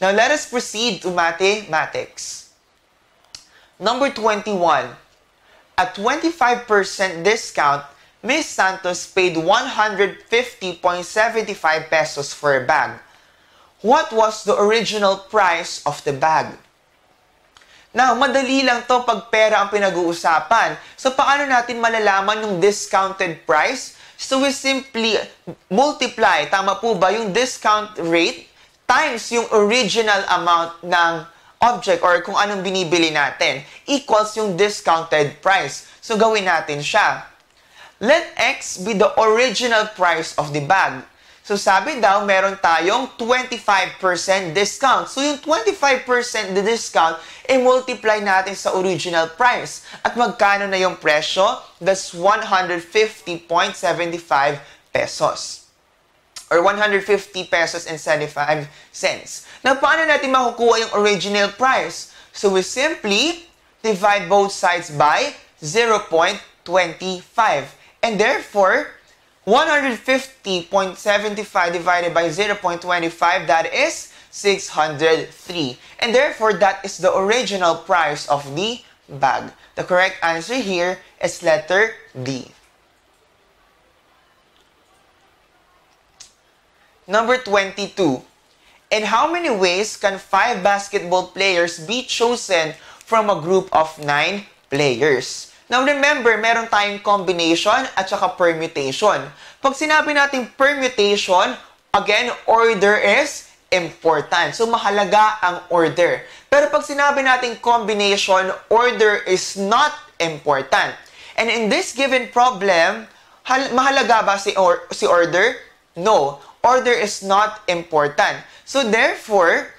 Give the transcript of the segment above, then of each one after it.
Now, let us proceed to mathematics. Number 21. At 25% discount, Ms. Santos paid 150.75 pesos for a bag. What was the original price of the bag? Now, madali lang to pag pera ang pinag-uusapan. So, paano natin malalaman yung discounted price? So, we simply multiply, tama po ba, yung discount rate times yung original amount ng object or kung anong binibili natin equals yung discounted price. So, gawin natin siya. Let X be the original price of the bag. So, sabi daw, meron tayong 25% discount. So, yung 25% the discount, multiply natin sa original price. At magkano na yung presyo? That's 150.75 pesos. Or 150 pesos and 75 cents. Now, paano natin makukuha yung original price? So, we simply divide both sides by 0.25. And therefore, 150.75 divided by 0.25, that is 603. And therefore, that is the original price of the bag. The correct answer here is letter D. Number 22. In how many ways can 5 basketball players be chosen from a group of 9 players? Now, remember, meron tayong combination at saka permutation. Pag sinabi natin permutation, again, order is important. So, mahalaga ang order. Pero pag sinabi natin combination, order is not important. And in this given problem, mahalaga ba si order? No. Order is not important. So, therefore,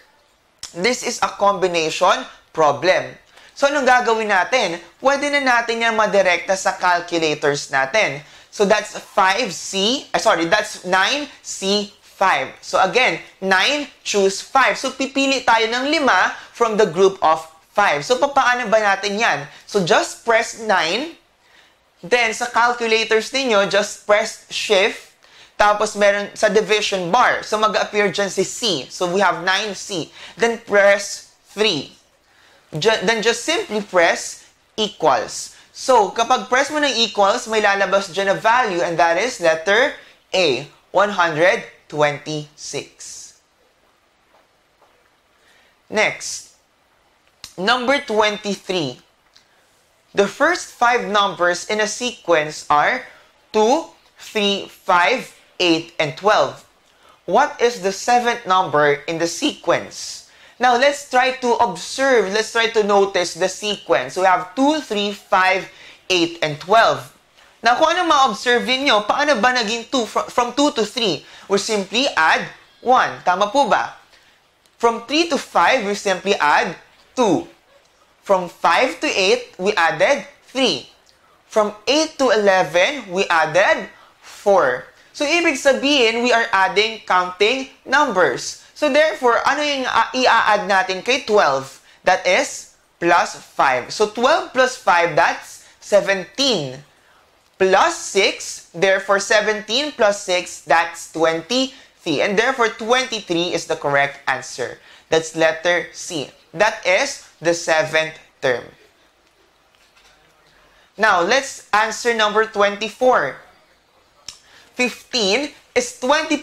this is a combination problem. So, anong gagawin natin? Pwede na natin yan madirekta sa calculators natin. So, that's 9C5. So, again, 9 choose 5. So, pipili tayo ng 5 from the group of 5. So, paano ba natin yan? So, just press 9. Then, sa calculators ninyo, just press shift. Tapos, meron sa division bar. So, mag-appear dyan si C. So, we have 9C. Then, press 3. Then just simply press equals. So, kapag press mo ng equals, may lalabas dyan na value and that is letter A, 126. Next, number 23. The first 5 numbers in a sequence are 2, 3, 5, 8, and 12. What is the 7th number in the sequence? Now, let's try to observe, let's try to notice the sequence. So, we have 2, 3, 5, 8, and 12. Now, kung ano ma-observe ninyo, paano ba naging 2? From 2 to 3, we simply add 1. Tama po ba? From 3 to 5, we simply add 2. From 5 to 8, we added 3. From 8 to 11, we added 4. So, ibig sabihin, we are adding counting numbers. So, therefore, ano yung i-add natin kay 12? That is, plus 5. So, 12 plus 5, that's 17. Plus 6, therefore, 17 plus 6, that's 23. And therefore, 23 is the correct answer. That's letter C. That is the 7th term. Now, let's answer number 24. 15 is 20%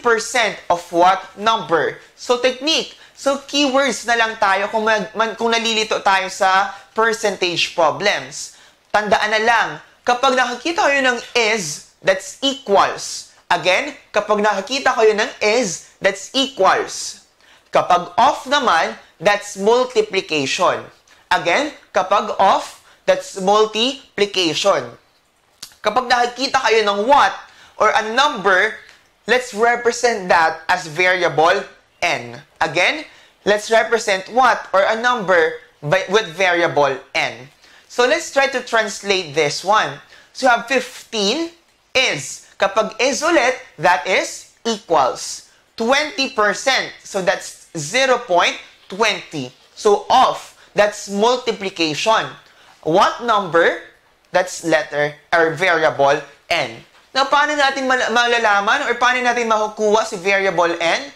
of what number? So, technique. So, keywords na lang tayo kung nalilito tayo sa percentage problems. Tandaan na lang, kapag nakakita kayo ng is, that's equals. Again, kapag nakakita kayo ng is, that's equals. Kapag off naman, that's multiplication. Again, kapag off, that's multiplication. Kapag nakakita kayo ng what or a number, let's represent that as variable n. Again, let's represent what or a number with variable n. So, let's try to translate this one. So, you have 15 is. Kapag is ulit, that is equals. 20%. So, that's 0.20. So, off. That's multiplication. What number? That's letter or variable n. Now, paano natin malalaman or paano natin makukuha si variable n?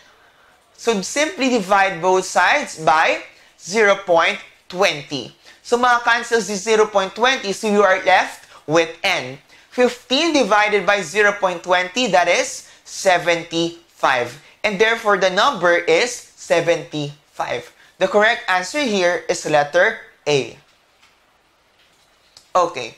So simply divide both sides by 0.20. So mga cancels is 0.20, so you are left with n. 15 divided by 0.20, that is 75. And therefore, the number is 75. The correct answer here is letter A. Okay.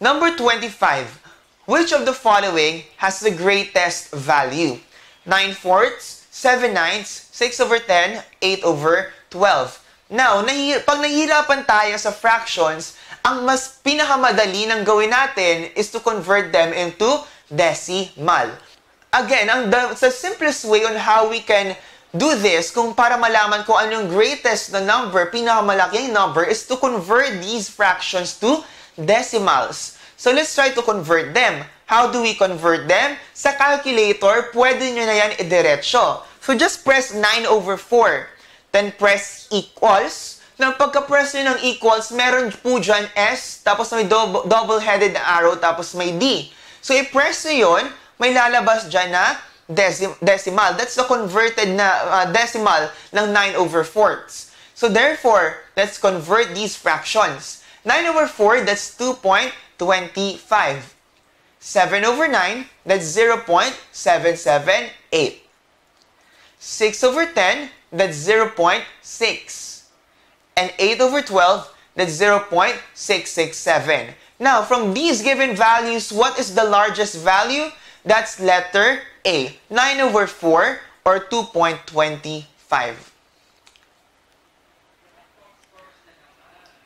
Number 25. Which of the following has the greatest value? 9/4, 7/9, 6/10, 8/12. Now, pag nahihirapan tayo sa fractions, ang mas pinakamadali ng gawin natin is to convert them into decimal. Again, the simplest way on how we can do this, kung para malaman kung ano yung greatest na number, pinakamalaking number, is to convert these fractions to decimals. So let's try to convert them. How do we convert them? Sa calculator, pwede nyo na yan idiretso. So just press 9/4. Then press equals. Nang pagka-press nyo ng equals, meron po dyan S, tapos may double-headed arrow, tapos may D. So i-press nyo yun, may lalabas dyan na decimal. That's the converted na decimal ng 9/4. So therefore, let's convert these fractions. 9/4, that's 2.25. 7/9, that's 0.778. 6/10, that's 0.6. And 8/12, that's 0.667. Now, from these given values, what is the largest value? That's letter A, 9/4 or 2.25.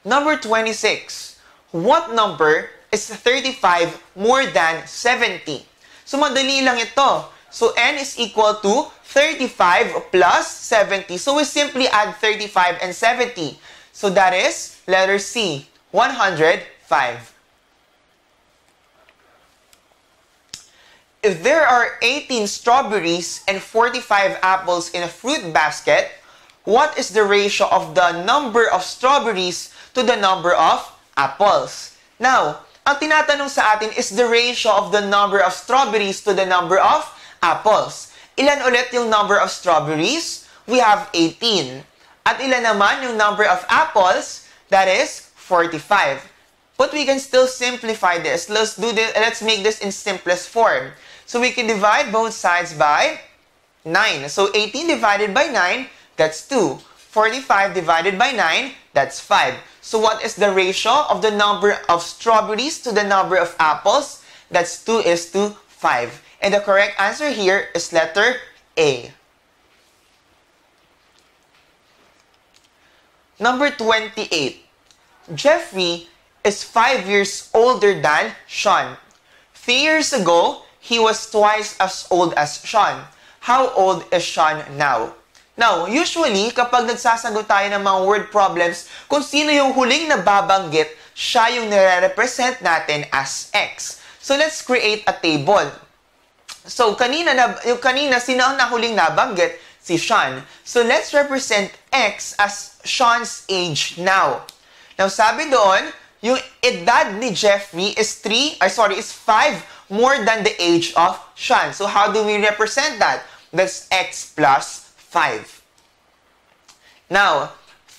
Number 26. What number is 35 more than 70? So, madali lang ito. So, n is equal to 35 plus 70. So, we simply add 35 and 70. So, that is letter C, 105. If there are 18 strawberries and 45 apples in a fruit basket, what is the ratio of the number of strawberries to the number of apples? Now, ang tinatanong sa atin is the ratio of the number of strawberries to the number of apples. Ilan ulit yung number of strawberries? We have 18. At ilan naman yung number of apples? That is 45. But we can still simplify this. Let's make this in simplest form. So we can divide both sides by 9. So 18 divided by 9, that's 2. 45 divided by 9, that's 5. So what is the ratio of the number of strawberries to the number of apples? That's 2:5. And the correct answer here is letter A. Number 28. Jeffrey is 5 years older than Sean. 3 years ago, he was twice as old as Sean. How old is Sean now? Now, usually, kapag nagsasagot tayo ng mga word problems, kung sino yung huling nababanggit, siya yung nire-represent natin as X. So, let's create a table. So, kanina sino ang nahuling nabanggit? Si Sean. So, let's represent X as Sean's age now. Now, sabi doon, yung edad ni Jeffrey is 5 more than the age of Sean. So, how do we represent that? That's X plus 5. Now,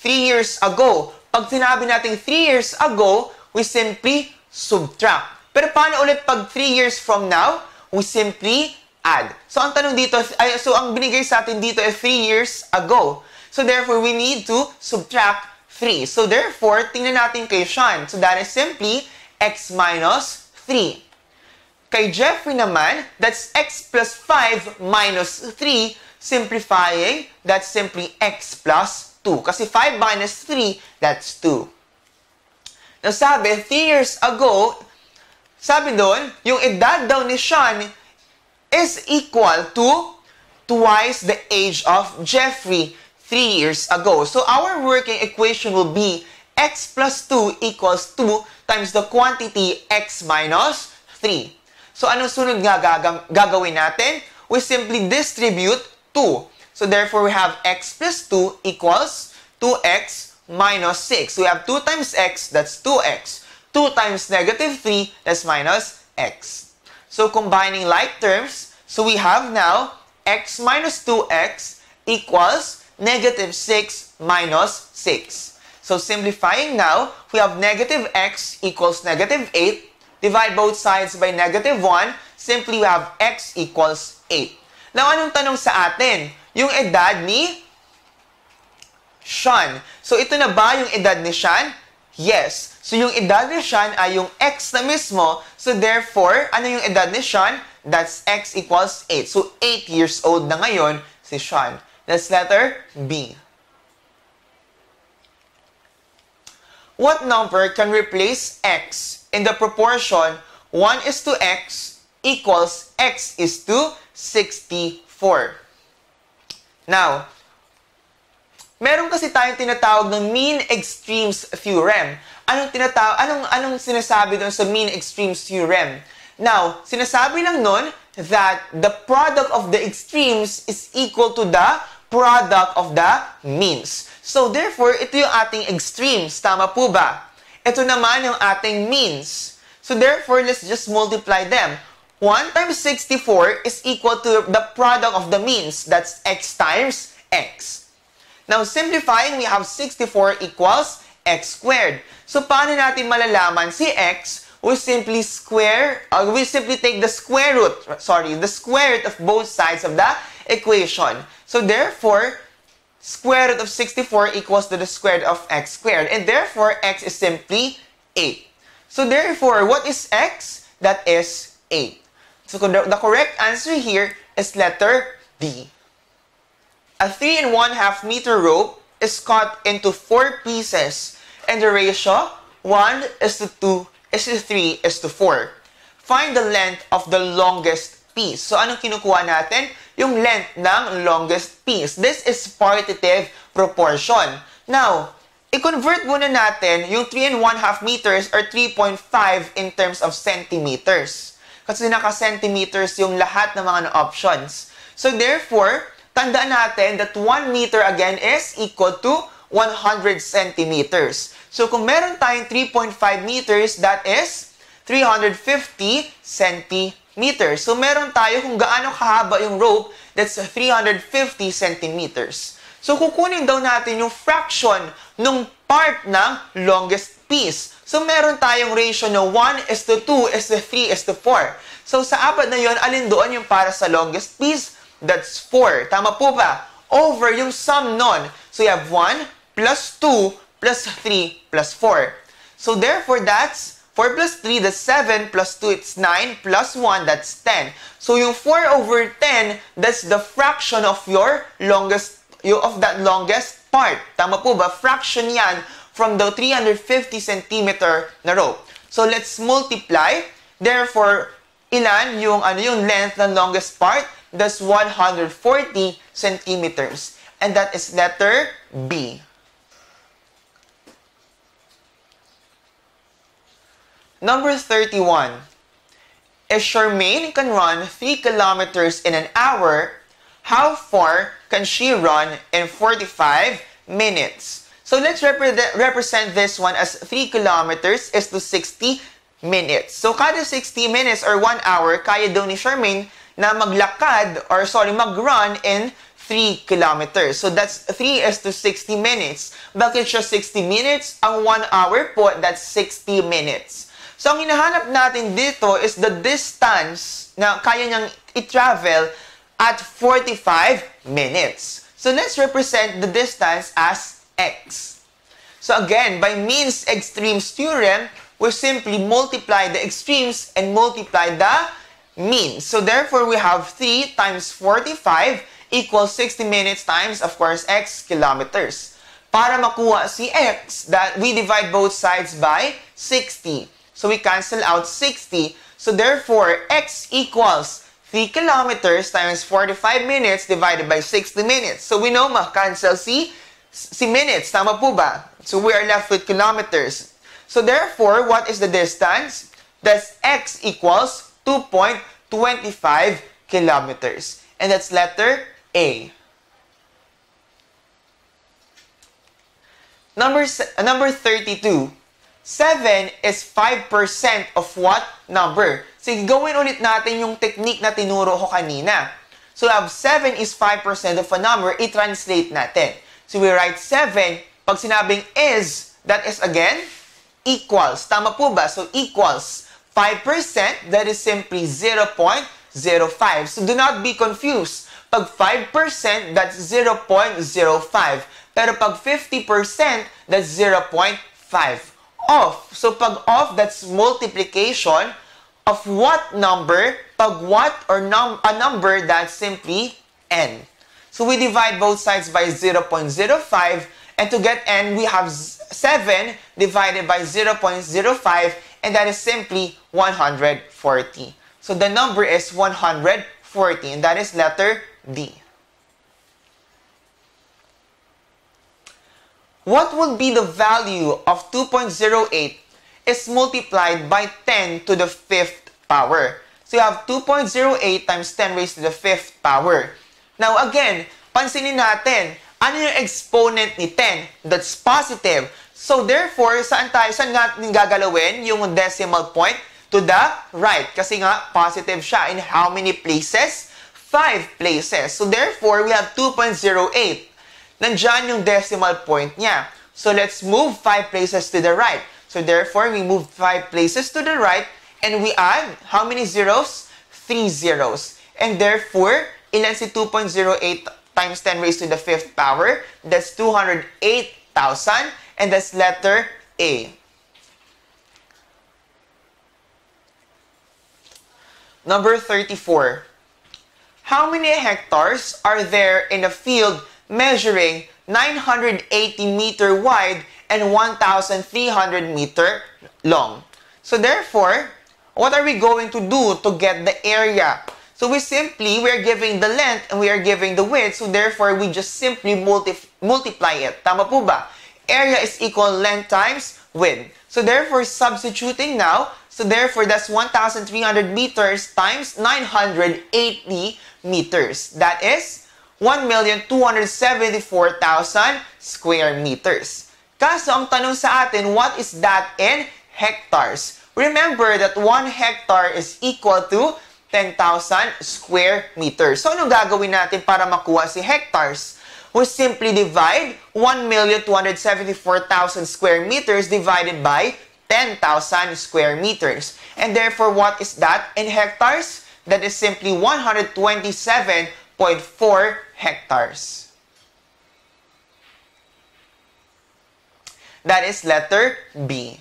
3 years ago. Pag sinabi natin 3 years ago, we simply subtract. Pero paano ulit pag 3 years from now? We simply add. So, ang tanong dito, ang binigay sa atin dito ay 3 years ago. So, therefore, we need to subtract 3. So, therefore, tingnan natin kay Sean. So, that is simply X minus 3. Kay Jeffrey naman, that's X plus 5 minus 3. Simplifying, that's simply X plus 2. Kasi 5 minus 3, that's 2. Now, sabi, 3 years ago, sabi doon, yung edad daw ni Sean is equal to twice the age of Jeffrey 3 years ago. So, our working equation will be X plus 2 equals 2 times the quantity X minus 3. So, anong sunod nga gagawin natin? We simply distribute 2. So, therefore, we have X plus 2 equals 2X minus 6. We have 2 times X, that's 2X. 2 times negative 3, that's minus X. So, combining like terms, so we have now X minus 2X equals negative 6 minus 6. So simplifying now, we have negative x equals negative 8. Divide both sides by negative 1. Simply, we have x equals 8. Now, anong tanong sa atin? Yung edad ni Sean. So, ito na ba yung edad ni Sean? Yes. So, yung edad ni Sean ay yung x na mismo. So, therefore, ano yung edad ni Sean? That's x equals 8. So, 8 years old na ngayon si Sean. That's letter B. What number can replace x in the proportion 1:x equals x:64? Now, meron kasi tayong tinatawag ng mean extremes theorem. Anong sinasabi doon sa mean extremes theorem? Now, sinasabi lang noon that the product of the extremes is equal to the product of the means. So, therefore, ito yung ating extremes. Tama po ba? Ito naman yung ating means. So, therefore, let's just multiply them. 1 times 64 is equal to the product of the means. That's x times x. Now, simplifying, we have 64 equals x squared. So, paano natin malalaman si x? We simply take the square root, the square root of both sides of the equation. So, therefore, square root of 64 equals to the square root of x squared. And therefore, x is simply 8. So, therefore, what is x? That is 8. So, the correct answer here is letter D. A 3 1/2 meter rope is cut into 4 pieces. And the ratio, 1:2:3:4. Find the length of the longest piece. So, anong kinukuha natin? Yung length ng longest piece. This is partitive proportion. Now, i-convert muna natin yung 3 1/2 meters or 3.5 in terms of centimeters. Kasi naka-centimeters yung lahat ng mga options. So, therefore, tandaan natin that 1 meter again is equal to 100 centimeters. So, kung meron tayong 3.5 meters, that is 350 centimeters. So, meron tayo kung gaano kahaba yung rope, that's 350 centimeters. So, kukunin daw natin yung fraction nung part ng longest piece. So, meron tayong ratio na 1:2:3:4. So, sa apat na yun, alin doon yung para sa longest piece? That's 4. Tama po ba? Over yung sum nun. So, you have 1 + 2 + 3 + 4. So, therefore, that's 4 + 3, that's 7, + 2, it's 9, + 1, that's 10. So, yung 4/10, that's the fraction of that longest part. Tama po ba? Fraction yan from the 350 centimeter na rope. So, let's multiply. Therefore, ilan yung length ng longest part? That's 140 centimeters. And that is letter B. Number 31. If Charmaine can run 3 kilometers in an hour, how far can she run in 45 minutes? So, let's represent this one as 3 kilometers is to 60 minutes. So, kada 60 minutes or 1 hour, kaya daw ni Charmaine na mag-run in 3 kilometers. So, that's 3 is to 60 minutes. Bakit siya 60 minutes? Ang 1 hour po, that's 60 minutes. So, ang hinahanap natin dito is the distance na kaya niyang i-travel at 45 minutes. So, let's represent the distance as x. So, again, by means extremes theorem, we simply multiply the extremes and multiply the mean. So, therefore, we have 3 times 45 equals 60 minutes times, of course, x kilometers. Para makuha si x, that we divide both sides by 60. So, we cancel out 60. So, therefore, x equals 3 kilometers times 45 minutes divided by 60 minutes. So, we know ma-cancel si minutes. Tama po ba? So, we are left with kilometers. So, therefore, what is the distance? That's x equals 2.25 kilometers. And that's letter A. Number 32. 7 is 5% of what number? So, gawin ulit natin yung technique na tinuro ko kanina. So now, 7 is 5% of a number, i-translate natin. So we write 7, pag sinabing is, that is again, equals. Tama po ba? So equals 5%, that is simply 0.05. So do not be confused. Pag 5%, that's 0.05. Pero pag 50%, that's 0.5. Off. So pag off, that's multiplication of what number? Pag what or a number, that's simply n. So we divide both sides by 0.05, and to get n, we have 7 divided by 0.05, and that is simply 140. So the number is 140, and that is letter D. What would be the value of 2.08 is multiplied by 10 to the 5th power? So you have 2.08 times 10 raised to the 5th power. Now again, pansinin natin, ano yung exponent ni 10? That's positive. So therefore, saan natin gagalawin yung decimal point? To the right. Kasi nga, positive siya. In how many places? 5 places. So therefore, we have 2.08. Nandyan yung decimal point niya. So let's move 5 places to the right. So therefore, we move 5 places to the right. And we add, how many zeros? 3 zeros. And therefore, ilan si 2.08 times 10 raised to the 5th power? That's 208,000. And that's letter A. Number 34. How many hectares are there in a field measuring 980 meter wide and 1,300 meter long? So therefore, what are we going to do to get the area? So we are giving the length and we are giving the width. So therefore, we just simply multiply it. Tama po ba? Area is equal length times width. So therefore, substituting now. So therefore, that's 1,300 meters times 980 meters. That is 1,274,000 square meters. Kaso ang tanong sa atin, what is that in hectares? Remember that 1 hectare is equal to 10,000 square meters. So, anong gagawin natin para makuha si hectares? We simply divide 1,274,000 square meters divided by 10,000 square meters. And therefore, what is that in hectares? That is simply 127.4 hectares. That is letter B.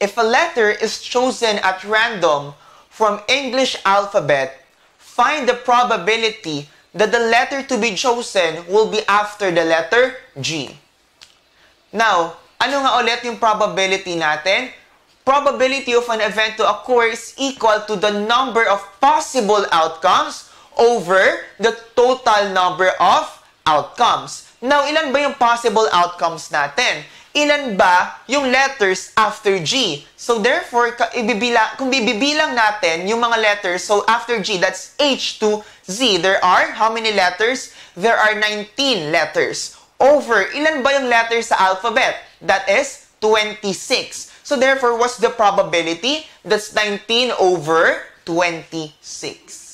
If a letter is chosen at random from English alphabet, find the probability that the letter to be chosen will be after the letter G. Now, ano nga ulit yung probability natin? Probability of an event to occur is equal to the number of possible outcomes over the total number of outcomes. Now, ilan ba yung possible outcomes natin? Ilan ba yung letters after G? So therefore, kung bibilang natin yung mga letters, so after G, that's H to Z. There are how many letters? There are 19 letters. Over, ilan ba yung letters sa alphabet? That is 26. So therefore, what's the probability? That's 19 over 26.